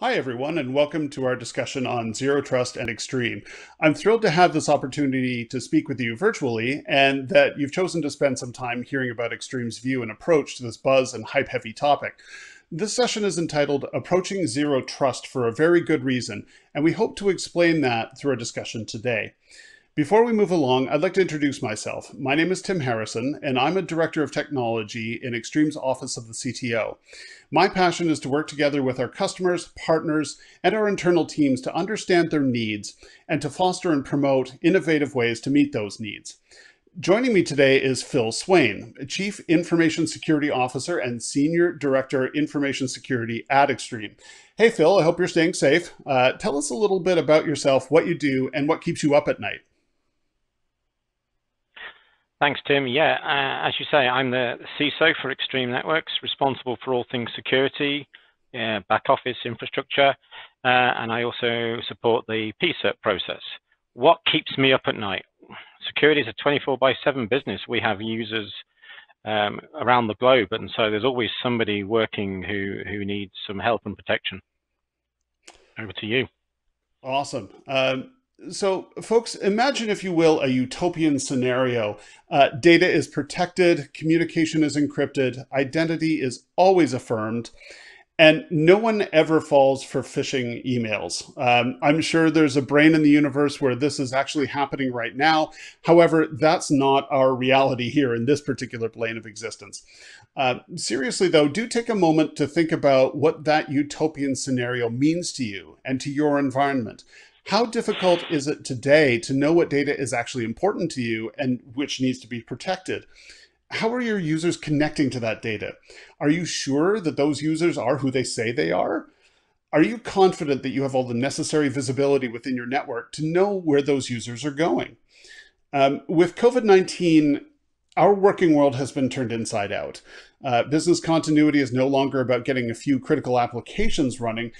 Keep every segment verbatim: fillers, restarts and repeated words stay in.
Hi, everyone, and welcome to our discussion on Zero Trust and Extreme. I'm thrilled to have this opportunity to speak with you virtually and that you've chosen to spend some time hearing about Extreme's view and approach to this buzz and hype-heavy topic. This session is entitled Approaching Zero Trust for a Very Good Reason, and we hope to explain that through our discussion today. Before we move along, I'd like to introduce myself. My name is Tim Harrison, and I'm a Director of Technology in Extreme's Office of the C T O. My passion is to work together with our customers, partners, and our internal teams to understand their needs and to foster and promote innovative ways to meet those needs. Joining me today is Phil Swain, Chief Information Security Officer and Senior Director Information Security at Extreme. Hey, Phil, I hope you're staying safe. Uh, tell us a little bit about yourself, what you do, and what keeps you up at night. Thanks, Tim. Yeah, uh, as you say, I'm the C I S O for Extreme Networks, responsible for all things security, uh, back office infrastructure, uh, and I also support the P cert process. What keeps me up at night? Security is a twenty-four by seven business. We have users um, around the globe, and so there's always somebody working who, who needs some help and protection. Over to you. Awesome. Um... So folks, imagine, if you will, a utopian scenario. Uh, data is protected, communication is encrypted, identity is always affirmed, and no one ever falls for phishing emails. Um, I'm sure there's a brain in the universe where this is actually happening right now. However, that's not our reality here in this particular plane of existence. Uh, seriously though, do take a moment to think about what that utopian scenario means to you and to your environment. How difficult is it today to know what data is actually important to you and which needs to be protected? How are your users connecting to that data? Are you sure that those users are who they say they are? Are you confident that you have all the necessary visibility within your network to know where those users are going? Um, with COVID nineteen, our working world has been turned inside out. Uh, business continuity is no longer about getting a few critical applications running,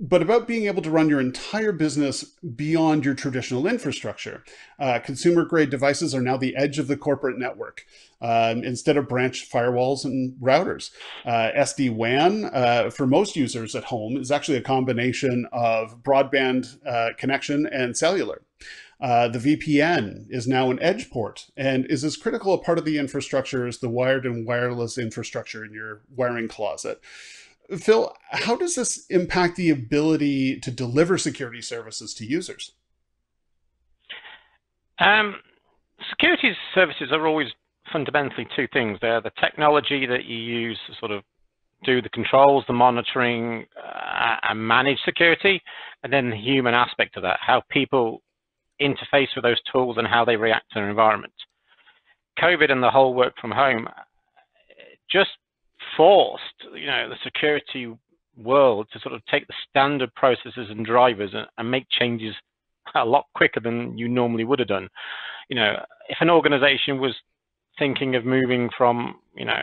but about being able to run your entire business beyond your traditional infrastructure. Uh, Consumer-grade devices are now the edge of the corporate network, um, instead of branch firewalls and routers. Uh, S D WAN, uh, for most users at home, is actually a combination of broadband uh, connection and cellular. Uh, the V P N is now an edge port and is as critical a part of the infrastructure as the wired and wireless infrastructure in your wiring closet. Phil, how does this impact the ability to deliver security services to users? Um, security services are always fundamentally two things. They're the technology that you use to sort of do the controls, the monitoring, uh, and manage security, and then the human aspect of that, how people interface with those tools and how they react to their environment. COVID and the whole work from home just forced, you know, the security world to sort of take the standard processes and drivers and, and make changes a lot quicker than you normally would have done. You know, if an organization was thinking of moving from, you know,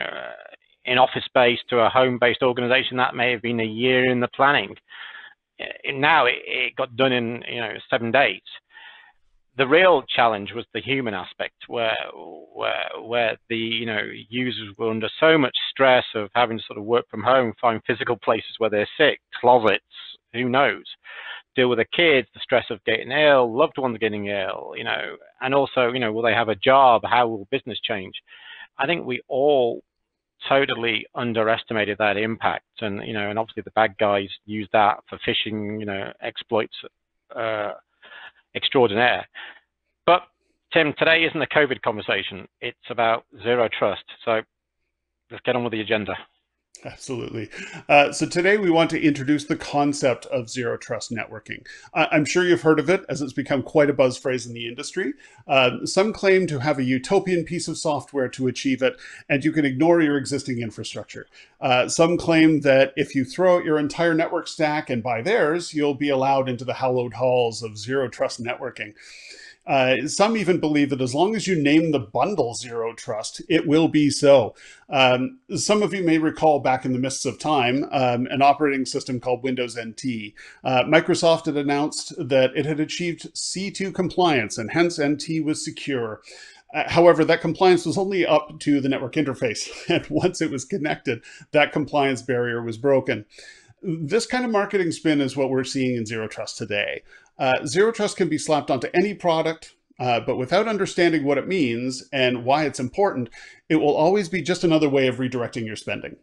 an office-based to a home-based organization, that may have been a year in the planning. And now it, it got done in, you know, seven days. The real challenge was the human aspect, where, where where the you know users were under so much stress of having to sort of work from home, find physical places where they're sick, closets, who knows, deal with the kids, the stress of getting ill, loved ones getting ill, you know, and also, you know, will they have a job? How will business change? I think we all totally underestimated that impact, and you know, and obviously the bad guys use that for phishing, you know, exploits. Uh, extraordinaire. But Tim, today isn't a COVID conversation. It's about zero trust. So let's get on with the agenda. Absolutely. Uh, so today we want to introduce the concept of zero trust networking. I I'm sure you've heard of it, as it's become quite a buzz phrase in the industry. Uh, some claim to have a utopian piece of software to achieve it, and you can ignore your existing infrastructure. Uh, some claim that if you throw out your entire network stack and buy theirs, you'll be allowed into the hallowed halls of zero trust networking. Uh, some even believe that as long as you name the bundle Zero Trust, it will be so. Um, some of you may recall back in the mists of time, um, an operating system called Windows N T. Uh, Microsoft had announced that it had achieved C two compliance, and hence N T was secure. Uh, however, that compliance was only up to the network interface, and once it was connected, that compliance barrier was broken. This kind of marketing spin is what we're seeing in Zero Trust today. Uh, Zero Trust can be slapped onto any product, uh, but without understanding what it means and why it's important, it will always be just another way of redirecting your spending.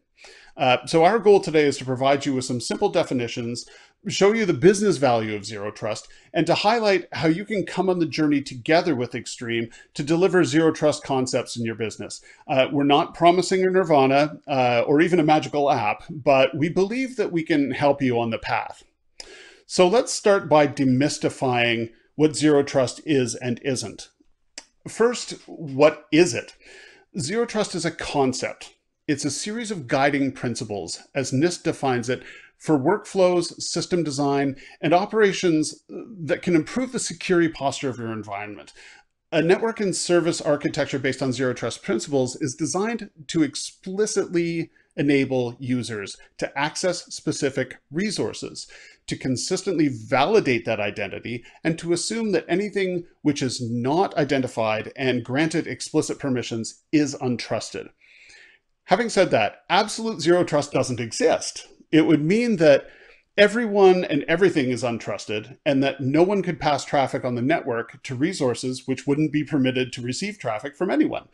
Uh, so our goal today is to provide you with some simple definitions, show you the business value of Zero Trust, and to highlight how you can come on the journey together with Extreme to deliver Zero Trust concepts in your business. Uh, we're not promising a nirvana uh, or even a magical app, but we believe that we can help you on the path. So let's start by demystifying what Zero Trust is and isn't. First, what is it? Zero Trust is a concept. It's a series of guiding principles, as NIST defines it, for workflows, system design, and operations that can improve the security posture of your environment. A network and service architecture based on Zero Trust principles is designed to explicitly enable users to access specific resources, to consistently validate that identity, and to assume that anything which is not identified and granted explicit permissions is untrusted. Having said that, absolute Zero Trust doesn't exist. It would mean that everyone and everything is untrusted, and that no one could pass traffic on the network to resources which wouldn't be permitted to receive traffic from anyone.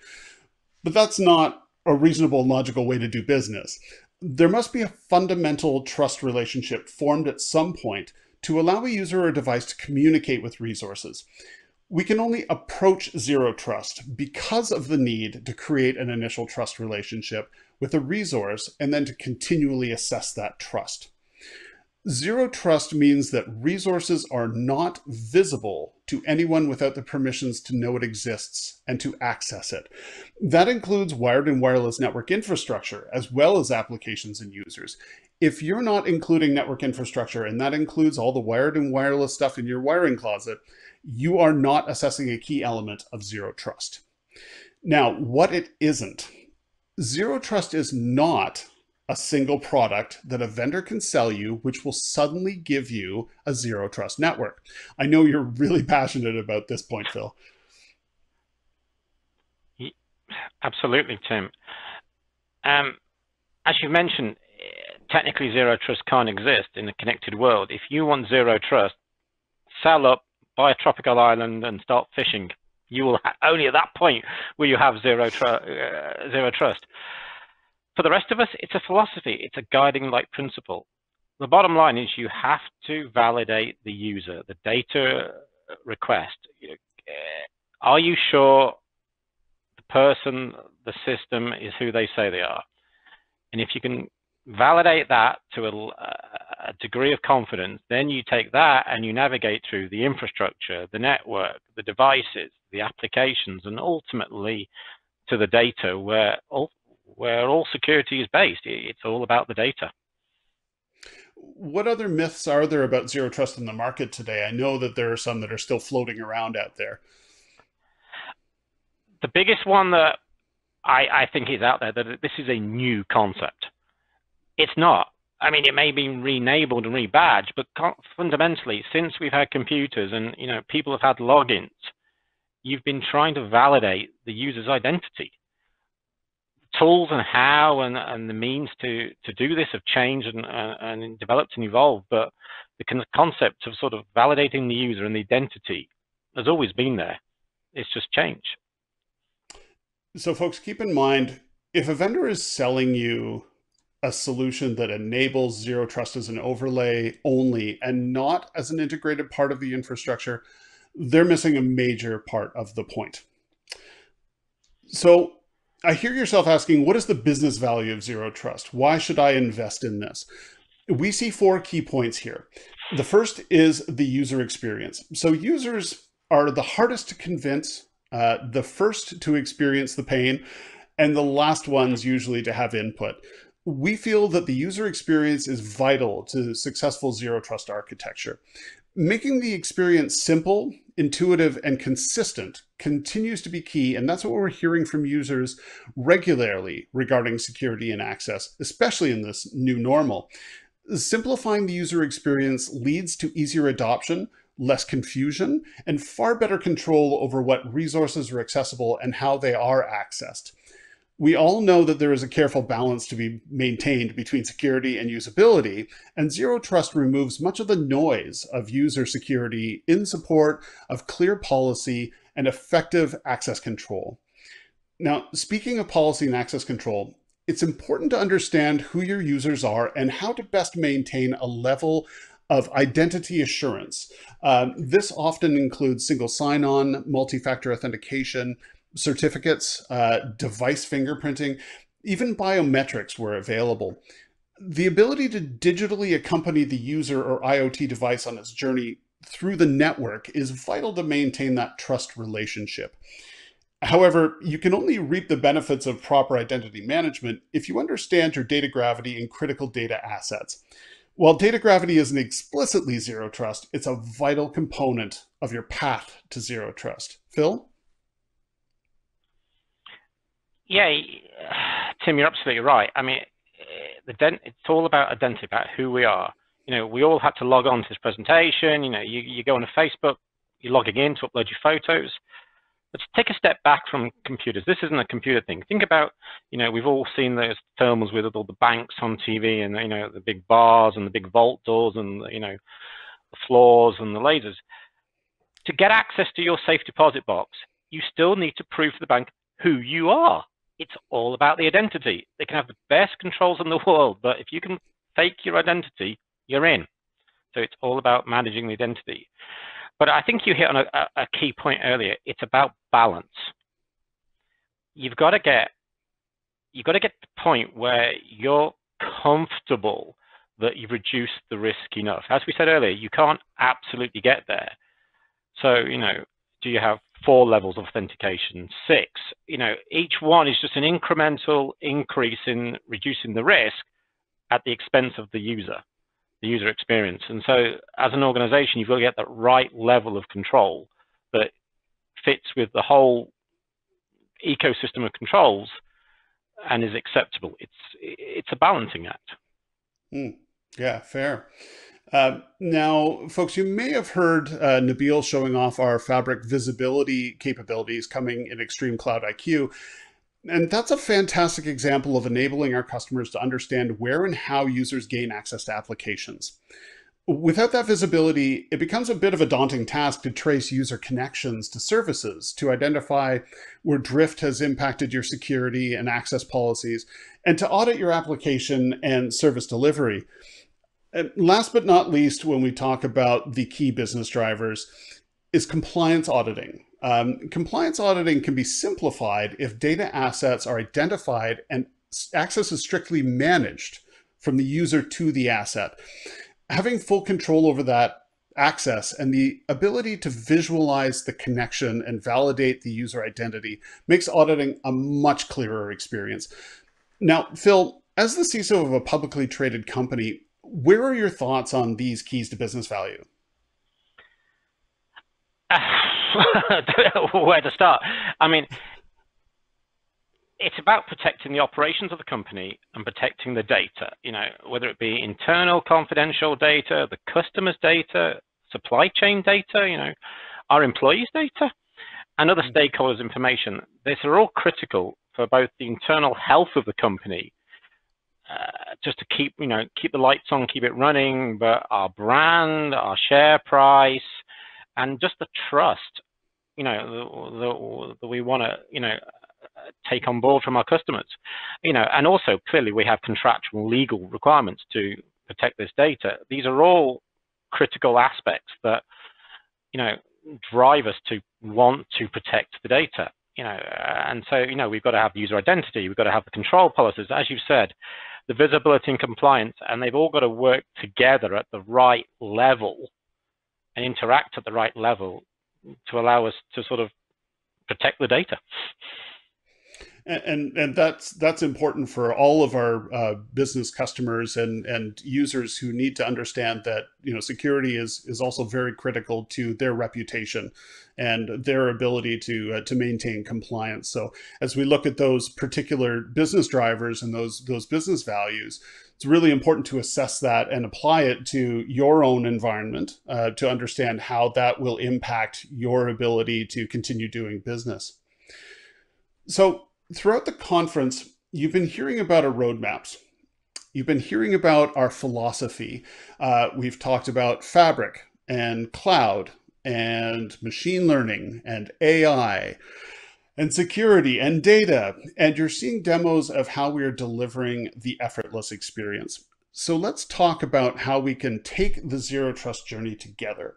But that's not a reasonable and logical way to do business. There must be a fundamental trust relationship formed at some point to allow a user or device to communicate with resources. We can only approach Zero Trust because of the need to create an initial trust relationship with a resource and then to continually assess that trust. Zero Trust means that resources are not visible to anyone without the permissions to know it exists and to access it. That includes wired and wireless network infrastructure, as well as applications and users. If you're not including network infrastructure, and that includes all the wired and wireless stuff in your wiring closet, you are not assessing a key element of Zero Trust. Now, what it isn't. Zero Trust is not a single product that a vendor can sell you, which will suddenly give you a Zero Trust network. I know you're really passionate about this point, Phil. Absolutely, Tim. Um, as you mentioned, technically Zero Trust can't exist in a connected world. If you want Zero Trust, sell up, buy a tropical island and start fishing. You will only at that point will you have zero, tr uh, zero trust. For the rest of us, it's a philosophy. It's a guiding like principle. The bottom line is you have to validate the user, the data request. Are you sure the person, the system is who they say they are? And if you can validate that to a, a degree of confidence, then you take that and you navigate through the infrastructure, the network, the devices, the applications, and ultimately to the data where all, where all security is based. It's all about the data. What other myths are there about Zero Trust in the market today? I know that there are some that are still floating around out there. The biggest one that I, I think is out there, that this is a new concept. It's not. I mean, it may be re-enabled and rebadged, but fundamentally, since we've had computers and you know people have had logins, you've been trying to validate the user's identity. Tools and how and, and the means to to do this have changed and, and, and developed and evolved, but the concept of sort of validating the user and the identity has always been there. It's just changed. So, folks, keep in mind, if a vendor is selling you a solution that enables Zero Trust as an overlay only and not as an integrated part of the infrastructure, they're missing a major part of the point. So I hear yourself asking, what is the business value of Zero Trust? Why should I invest in this? We see four key points here. The first is the user experience. So users are the hardest to convince, uh, the first to experience the pain, and the last ones usually to have input. We feel that the user experience is vital to successful Zero Trust architecture. Making the experience simple, intuitive, and consistent continues to be key, and that's what we're hearing from users regularly regarding security and access, especially in this new normal. Simplifying the user experience leads to easier adoption, less confusion, and far better control over what resources are accessible and how they are accessed. we all know that there is a careful balance to be maintained between security and usability, and Zero Trust removes much of the noise of user security in support of clear policy and effective access control. Now, speaking of policy and access control, it's important to understand who your users are and how to best maintain a level of identity assurance. Um, this often includes single sign-on, multi-factor authentication, certificates, uh, device fingerprinting, even biometrics where available. The ability to digitally accompany the user or IoT device on its journey through the network is vital to maintain that trust relationship. However, you can only reap the benefits of proper identity management if you understand your data gravity and critical data assets. While data gravity isn't explicitly Zero Trust, it's a vital component of your path to Zero Trust. Phil? Yeah, Tim, you're absolutely right. I mean, it's all about identity, about who we are. You know, we all had to log on to this presentation. You know, you, you go on to Facebook, you're logging in to upload your photos. Let's take a step back from computers. This isn't a computer thing. Think about, you know, we've all seen those thermals with all the banks on T V and, you know, the big bars and the big vault doors and, you know, the floors and the lasers. To get access to your safe deposit box, you still need to prove to the bank who you are. It's all about the identity. They can have the best controls in the world, but if you can fake your identity, you're in. So it's all about managing the identity. But I think you hit on a, a key point earlier. It's about balance. You've got to get, you've got to get to the point where you're comfortable that you've reduced the risk enough. As we said earlier, you can't absolutely get there. So, you know, do you have four levels of authentication, six? You know, each one is just an incremental increase in reducing the risk at the expense of the user. The user experience. And so as an organization, you've got to get that right level of control that fits with the whole ecosystem of controls and is acceptable. It's, it's a balancing act. Mm. Yeah, fair. Uh, now, folks, you may have heard uh, Nabil showing off our Fabric visibility capabilities coming in Extreme Cloud I Q. And that's a fantastic example of enabling our customers to understand where and how users gain access to applications. Without that visibility, it becomes a bit of a daunting task to trace user connections to services, to identify where drift has impacted your security and access policies, and to audit your application and service delivery. And last but not least, when we talk about the key business drivers, is compliance auditing. Um, compliance auditing can be simplified if data assets are identified and access is strictly managed from the user to the asset. Having full control over that access and the ability to visualize the connection and validate the user identity makes auditing a much clearer experience. Now, Phil, as the C I S O of a publicly traded company, where are your thoughts on these keys to business value? Where to start? I mean, it's about protecting the operations of the company and protecting the data, you know, whether it be internal confidential data, the customer's data, supply chain data, you know, our employees' data, and other stakeholders' information. These are all critical for both the internal health of the company, uh, just to keep, you know, keep the lights on, keep it running, but our brand, our share price, and just the trust, you know, that we want to, you know, take on board from our customers, you know, and also clearly we have contractual legal requirements to protect this data. These are all critical aspects that, you know, drive us to want to protect the data, you know, and so, you know, we've got to have user identity, we've got to have the control policies, as you've said, the visibility and compliance, and they've all got to work together at the right level and interact at the right level to allow us to sort of protect the data. And, and, and that's, that's important for all of our uh, business customers and, and users who need to understand that, you know, security is, is also very critical to their reputation and their ability to, uh, to maintain compliance. So as we look at those particular business drivers and those, those business values, it's really important to assess that and apply it to your own environment uh, to understand how that will impact your ability to continue doing business. So Throughout the conference, you've been hearing about our roadmaps. You've been hearing about our philosophy. Uh, we've talked about fabric and cloud and machine learning and A I and security and data. And you're seeing demos of how we are delivering the effortless experience. So let's talk about how we can take the Zero Trust journey together.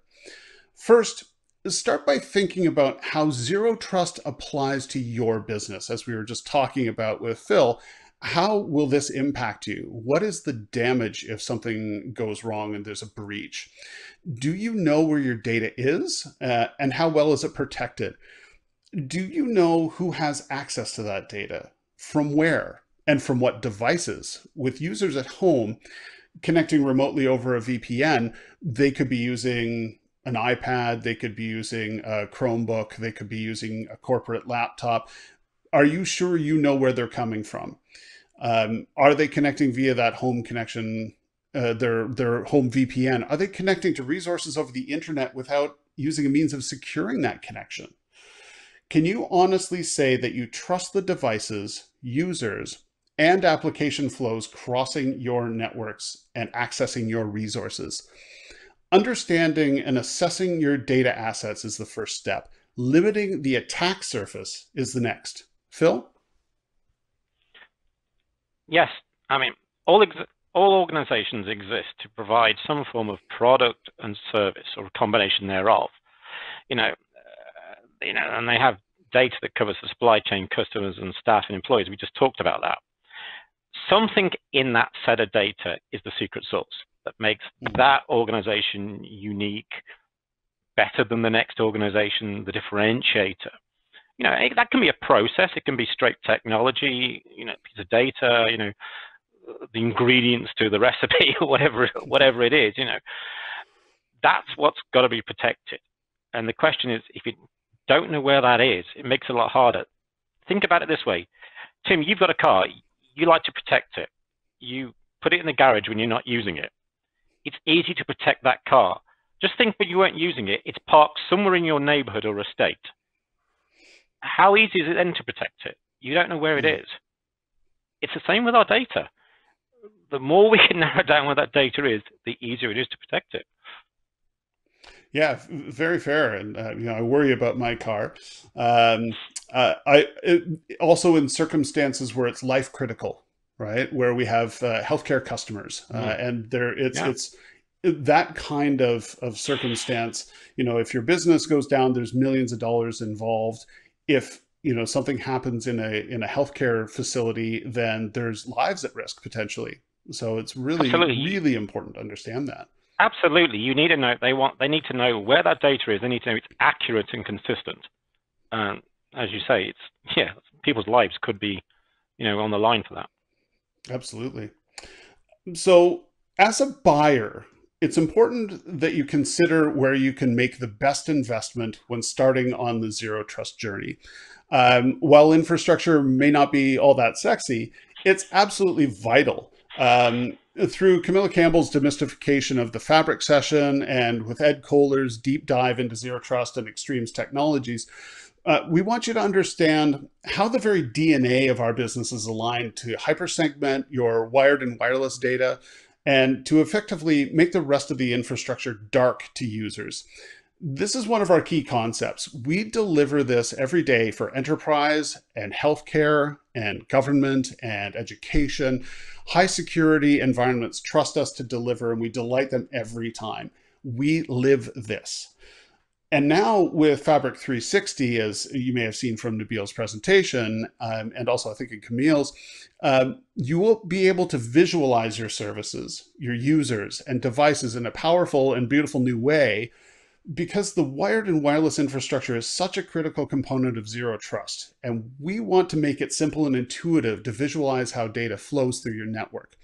First, start by thinking about how Zero Trust applies to your business. As we were just talking about with Phil, how will this impact you? What is the damage if something goes wrong and there's a breach? Do you know where your data is, uh, and how well is it protected? Do you know who has access to that data, from where, and from what devices? With users at home connecting remotely over a V P N, they could be using an iPad, they could be using a Chromebook, they could be using a corporate laptop. Are you sure you know where they're coming from? Um, are they connecting via that home connection, uh, their, their home V P N? Are they connecting to resources over the internet without using a means of securing that connection? Can you honestly say that you trust the devices, users, and application flows crossing your networks and accessing your resources? Understanding and assessing your data assets is the first step. Limiting the attack surface is the next. Phil? Yes. I mean, all, ex all organizations exist to provide some form of product and service, or a combination thereof. You know, uh, you know, and they have data that covers the supply chain, customers and staff and employees. We just talked about that. Something in that set of data is the secret sauce that makes that organization unique, better than the next organization, the differentiator. You know, it, that can be a process. It can be straight technology, you know, piece of data, you know, the ingredients to the recipe, or whatever, whatever it is, you know, that's what's got to be protected. And the question is, if you don't know where that is, it makes it a lot harder. Think about it this way. Tim, you've got a car. You like to protect it. You put it in the garage when you're not using it. It's easy to protect that car. Just think when you weren't using it, it's parked somewhere in your neighborhood or estate. How easy is it then to protect it? You don't know where it is. It's the same with our data. The more we can narrow down where that data is, the easier it is to protect it. Yeah, very fair. And uh, you know, I worry about my car. Um, uh, I it, also in circumstances where it's life critical, right? Where we have uh, healthcare customers, uh, mm. and there it's yeah. it's. That kind of, of circumstance, you know, if your business goes down, there's millions of dollars involved. If, you know, something happens in a, in a healthcare facility, then there's lives at risk potentially. So it's really, Absolutely. really important to understand that. Absolutely. You need to know, they want, they need to know where that data is. They need to know it's accurate and consistent. Um, as you say, it's, yeah, people's lives could be, you know, on the line for that. Absolutely. So as a buyer, it's important that you consider where you can make the best investment when starting on the Zero Trust journey. Um, while infrastructure may not be all that sexy, it's absolutely vital. Um, through Camilla Campbell's demystification of the Fabric session and with Ed Kohler's deep dive into Zero Trust and Extremes technologies, uh, we want you to understand how the very D N A of our business is aligned to hypersegment your wired and wireless data, and to effectively make the rest of the infrastructure dark to users. This is one of our key concepts. We deliver this every day for enterprise and healthcare and government and education. High security environments trust us to deliver, and we delight them every time. We live this. And now with Fabric three sixty, as you may have seen from Nabil's presentation, um, and also I think in Camille's, um, you will be able to visualize your services, your users and devices in a powerful and beautiful new way, because the wired and wireless infrastructure is such a critical component of Zero Trust. And we want to make it simple and intuitive to visualize how data flows through your network.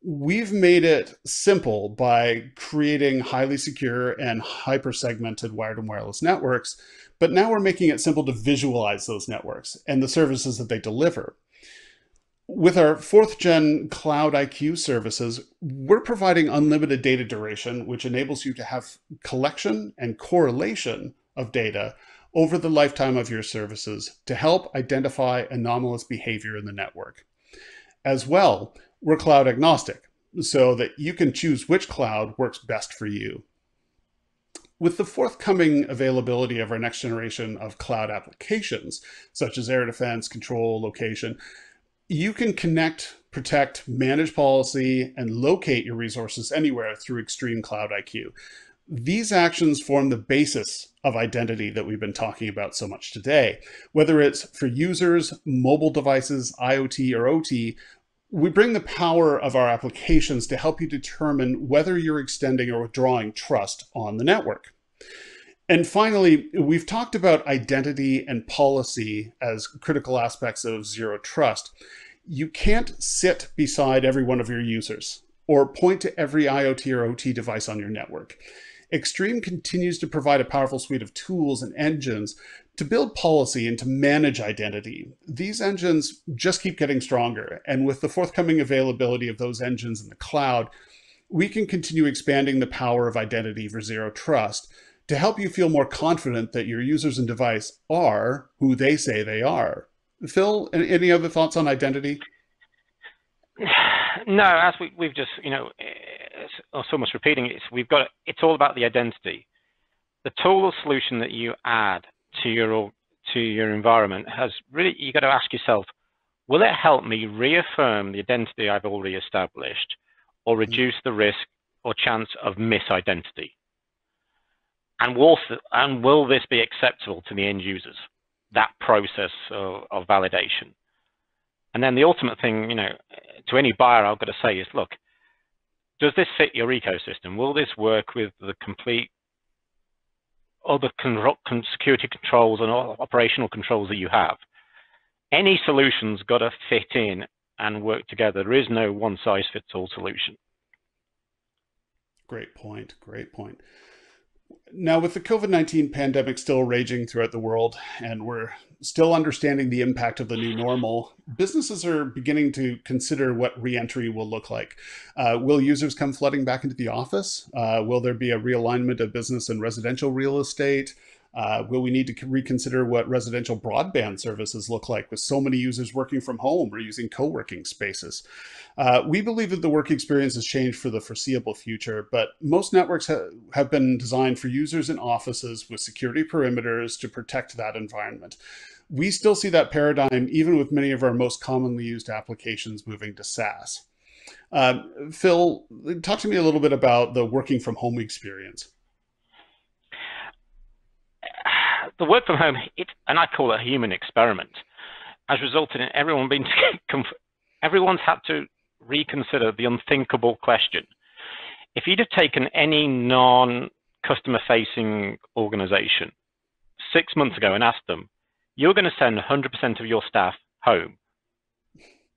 We've made it simple by creating highly secure and hyper-segmented wired and wireless networks, but now we're making it simple to visualize those networks and the services that they deliver. With our fourth gen Cloud I Q services, we're providing unlimited data duration, which enables you to have collection and correlation of data over the lifetime of your services to help identify anomalous behavior in the network. As well, we're cloud agnostic, so that you can choose which cloud works best for you. With the forthcoming availability of our next generation of cloud applications, such as air defense, control, location, you can connect, protect, manage policy, and locate your resources anywhere through Extreme Cloud I Q. These actions form the basis of identity that we've been talking about so much today. Whether it's for users, mobile devices, IoT, or O T, we bring the power of our applications to help you determine whether you're extending or withdrawing trust on the network. And finally, we've talked about identity and policy as critical aspects of Zero Trust. You can't sit beside every one of your users or point to every IoT or O T device on your network. Extreme continues to provide a powerful suite of tools and engines to build policy and to manage identity. These engines just keep getting stronger. And with the forthcoming availability of those engines in the cloud, we can continue expanding the power of identity for Zero Trust to help you feel more confident that your users and device are who they say they are. Phil, any other thoughts on identity? No, as we, we've just, you know, it's so much repeating it. We've got, it's all about the identity. The total solution that you add to your, to your environment has really, you've got to ask yourself, will it help me reaffirm the identity I've already established or reduce the risk or chance of misidentity? And will, and will this be acceptable to the end users? That process of, of validation. And then the ultimate thing, you know, to any buyer, I've got to say is, look, does this fit your ecosystem? Will this work with the complete other security controls and operational controls that you have? Any solution's got to fit in and work together. There is no one-size-fits-all solution. Great point. Great point. Now, with the COVID nineteen pandemic still raging throughout the world, and we're still understanding the impact of the new normal, businesses are beginning to consider what re-entry will look like. Uh, will users come flooding back into the office? Uh, will there be a realignment of business and residential real estate? Uh, will we need to reconsider what residential broadband services look like with so many users working from home or using co-working spaces? Uh, we believe that the work experience has changed for the foreseeable future, but most networks ha have been designed for users in offices with security perimeters to protect that environment. We still see that paradigm even with many of our most commonly used applications moving to SaaS. Uh, Phil, talk to me a little bit about the working from home experience. The work from home, it, and I call it a human experiment, has resulted in everyone being, everyone's had to reconsider the unthinkable question. If you'd have taken any non-customer-facing organization six months ago and asked them, you're going to send one hundred percent of your staff home,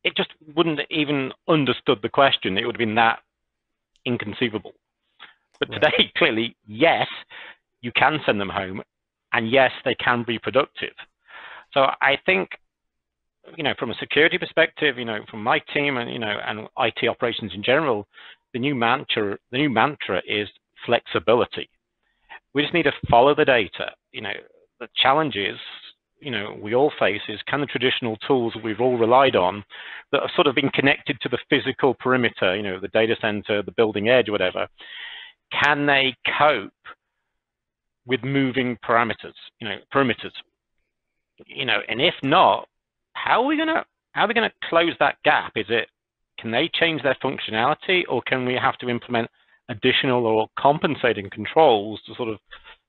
it just wouldn't have even understood the question. It would have been that inconceivable. But right. Today, clearly, yes, you can send them home. And yes, they can be productive. So I think, you know, from a security perspective, you know, from my team and, you know, and I T operations in general, the new mantra, the new mantra is flexibility. We just need to follow the data. You know, the challenges, you know, we all face is can the traditional tools that we've all relied on that have sort of been connected to the physical perimeter, you know, the data center, the building edge, whatever, can they cope with moving parameters, you know, perimeters, you know, and if not, how are we gonna how are we gonna close that gap? Is it can they change their functionality, or can we have to implement additional or compensating controls to sort of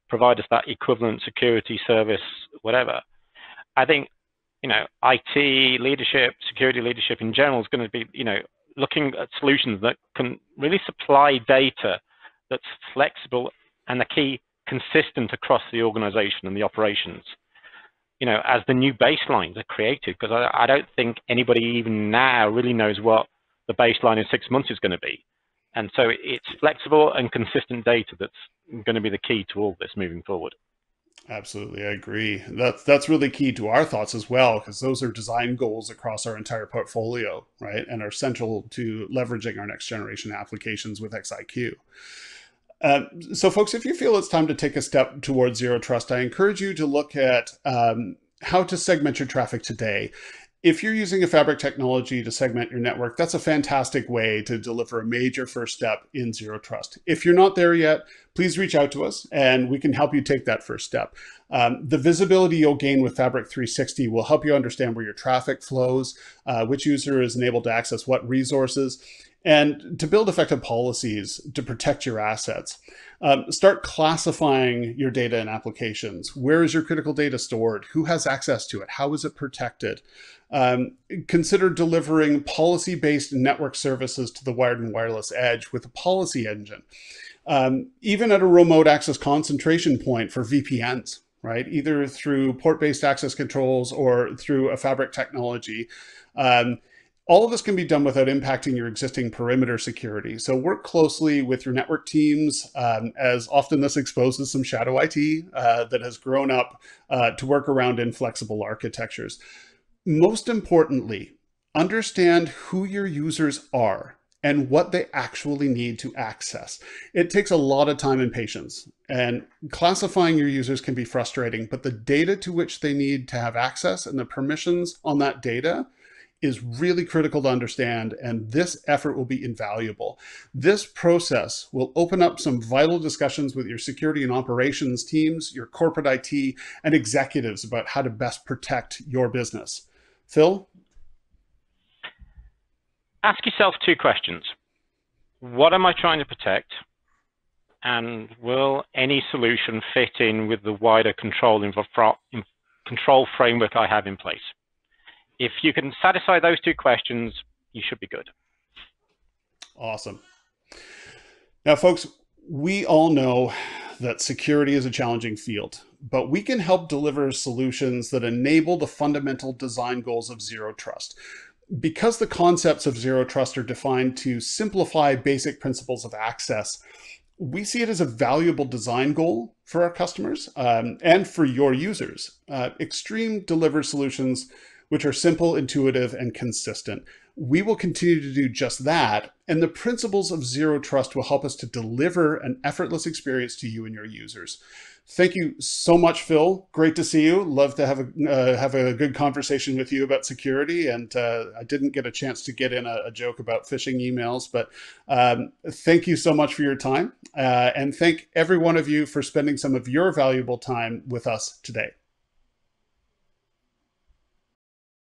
provide us that equivalent security service, whatever? I think, you know, I T leadership, security leadership in general is going to be, you know, looking at solutions that can really supply data that's flexible and the key. Consistent across the organization and the operations, you know, as the new baselines are created, because I, I don't think anybody even now really knows what the baseline in six months is going to be. And so it's flexible and consistent data that's going to be the key to all this moving forward. Absolutely, I agree. That's, that's really key to our thoughts as well, because those are design goals across our entire portfolio, right? And are central to leveraging our next generation applications with X I Q. Uh, so folks, if you feel it's time to take a step towards Zero Trust, I encourage you to look at um, how to segment your traffic today. If you're using a Fabric technology to segment your network, that's a fantastic way to deliver a major first step in Zero Trust. If you're not there yet, please reach out to us and we can help you take that first step. Um, the visibility you'll gain with Fabric three sixty will help you understand where your traffic flows, uh, which user is enabled to access what resources, and to build effective policies to protect your assets. Um, start classifying your data and applications. Where is your critical data stored? Who has access to it? How is it protected? Um, consider delivering policy-based network services to the wired and wireless edge with a policy engine. Um, even at a remote access concentration point for V P Ns, right? Either through port-based access controls or through a Fabric technology. Um, All of this can be done without impacting your existing perimeter security. So work closely with your network teams, um, as often this exposes some shadow I T uh, that has grown up uh, to work around inflexible architectures. Most importantly, understand who your users are and what they actually need to access. It takes a lot of time and patience, and classifying your users can be frustrating, but the data to which they need to have access and the permissions on that data is really critical to understand, and this effort will be invaluable. This process will open up some vital discussions with your security and operations teams, your corporate I T, and executives about how to best protect your business. Phil? Ask yourself two questions. What am I trying to protect? And will any solution fit in with the wider control, control framework I have in place? If you can satisfy those two questions, you should be good. Awesome. Now, folks, we all know that security is a challenging field, but we can help deliver solutions that enable the fundamental design goals of Zero Trust. Because the concepts of Zero Trust are defined to simplify basic principles of access, we see it as a valuable design goal for our customers um, and for your users. Uh, Extreme delivers solutions which are simple, intuitive, and consistent. We will continue to do just that, and the principles of Zero Trust will help us to deliver an effortless experience to you and your users. Thank you so much, Phil. Great to see you. Love to have a, uh, have a good conversation with you about security, and uh, I didn't get a chance to get in a, a joke about phishing emails, but um, thank you so much for your time, uh, and thank every one of you for spending some of your valuable time with us today.